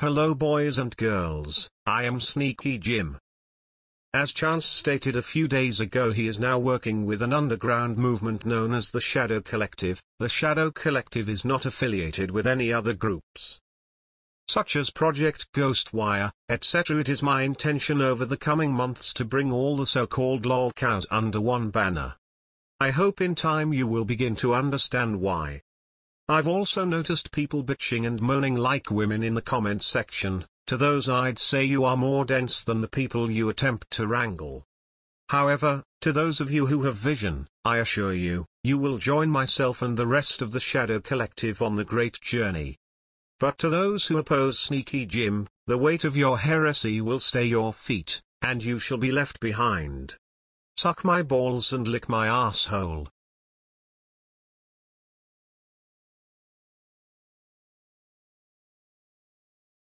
Hello boys and girls, I am Sneaky Jim. As Chance stated a few days ago, he is now working with an underground movement known as the Shadow Collective. The Shadow Collective is not affiliated with any other groups, such as Project Ghostwire, etc. It is my intention over the coming months to bring all the so-called lol cows under one banner. I hope in time you will begin to understand why. I've also noticed people bitching and moaning like women in the comment section. To those I'd say you are more dense than the people you attempt to wrangle. However, to those of you who have vision, I assure you, you will join myself and the rest of the Shadow Collective on the great journey. But to those who oppose Sneaky Jim, the weight of your heresy will stay your feet, and you shall be left behind. Suck my balls and lick my asshole.